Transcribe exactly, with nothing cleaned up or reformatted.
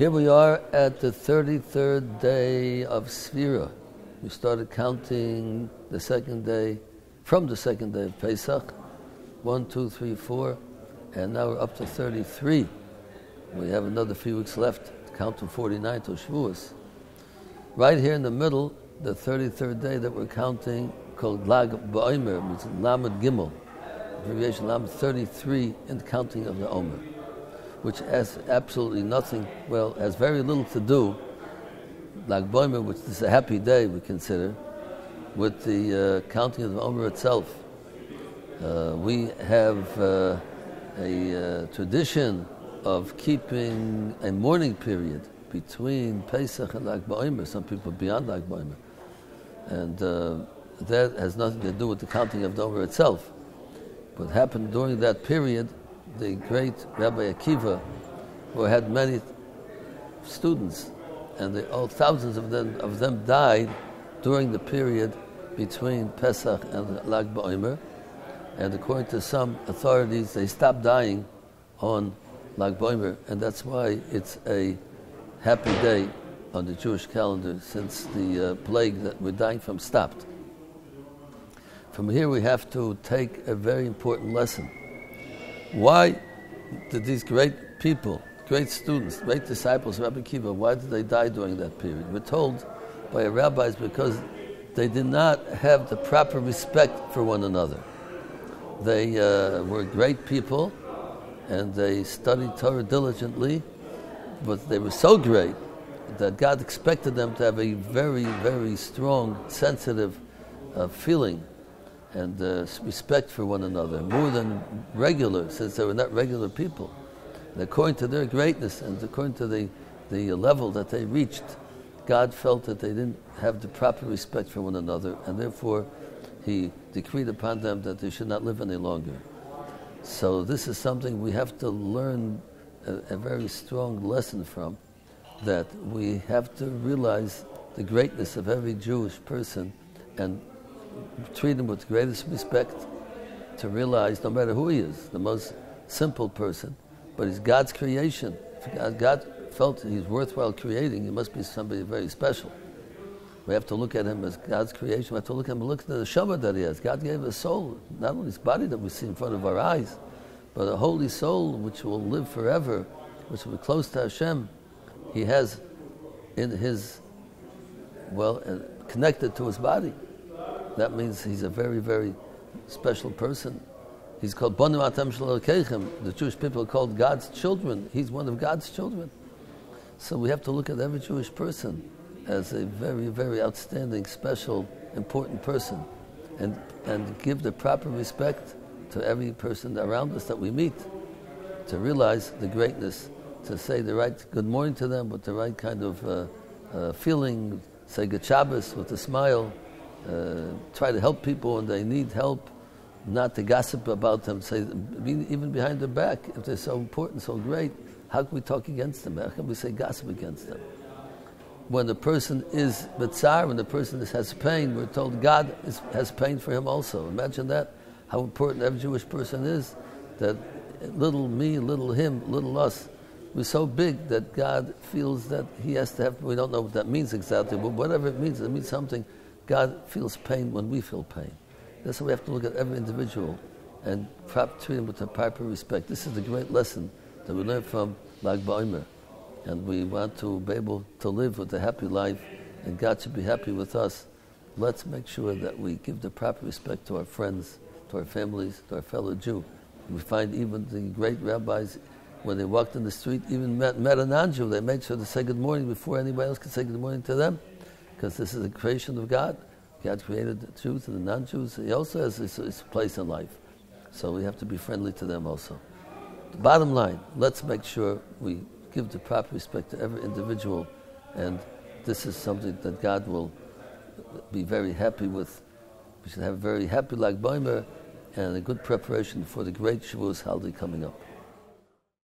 Here we are at the thirty-third day of Sfira. We started counting the second day, from the second day of Pesach, one, two, three, four, and now we're up to thirty-three. We have another few weeks left to count to forty-nine to Shavuos. Right here in the middle, the thirty-third day that we're counting, called Lag B'Omer, means Lamed Gimel, abbreviation Lamed thirty-three in the counting of the Omer, which has absolutely nothing, well, has very little to do, Lag B'Omer, which is a happy day we consider, with the uh, counting of the Omer itself. Uh, we have uh, a uh, tradition of keeping a mourning period between Pesach and Lag B'Omer, some people beyond Lag B'Omer, and uh, that has nothing to do with the counting of the Omer itself. What happened during that period, the great Rabbi Akiva, who had many students, and they, oh, thousands of them of them died during the period between Pesach and Lag B'Omer, and according to some authorities, they stopped dying on Lag B'Omer, and that's why it's a happy day on the Jewish calendar, since the uh, plague that we're dying from stopped. From here we have to take a very important lesson. Why did these great people, great students, great disciples of Rabbi Akiva, why did they die during that period? We're told by our rabbis because they did not have the proper respect for one another. They uh, were great people and they studied Torah diligently, but they were so great that God expected them to have a very, very strong, sensitive uh, feeling and uh, respect for one another, more than regular, since they were not regular people. And according to their greatness and according to the, the level that they reached, God felt that they didn't have the proper respect for one another, and therefore He decreed upon them that they should not live any longer. So this is something we have to learn a, a very strong lesson from, that we have to realize the greatness of every Jewish person and treat him with the greatest respect, to realize no matter who he is, the most simple person, but he's God's creation. If God, God felt he's worthwhile creating, he must be somebody very special. We have to look at him as God's creation. We have to look at him and look at the Neshama that he has. God gave a soul, not only his body that we see in front of our eyes, but a holy soul which will live forever, which will be close to Hashem. He has in his, well, connected to his body. That means he's a very, very special person. He's called Banim Atem LaShem. The Jewish people are called God's children. He's one of God's children. So we have to look at every Jewish person as a very, very outstanding, special, important person, and and give the proper respect to every person around us that we meet, to realize the greatness, to say the right good morning to them with the right kind of uh, uh, feeling, say good Shabbos with a smile, Uh, try to help people when they need help, not to gossip about them, say, even behind their back, if they're so important, so great, how can we talk against them? How can we say gossip against them? When the person is b'tzar, when the person is, has pain, we're told God is, has pain for him also. Imagine that, how important every Jewish person is, that little me, little him, little us, we're so big that God feels that he has to have, we don't know what that means exactly, but whatever it means, it means something. God feels pain when we feel pain. That's why we have to look at every individual and treat him with the proper respect. This is the great lesson that we learn from Lag B'Omer. And we want to be able to live with a happy life, and God should be happy with us. Let's make sure that we give the proper respect to our friends, to our families, to our fellow Jew. We find even the great rabbis, when they walked in the street, even met, met a non-Jew, they made sure to say good morning before anybody else could say good morning to them, because this is the creation of God. God created the Jews and the non-Jews. He also has his, his place in life. So we have to be friendly to them also. The bottom line, let's make sure we give the proper respect to every individual, and this is something that God will be very happy with. We should have a very happy Lag B'Omer and a good preparation for the great Shavuos holiday coming up.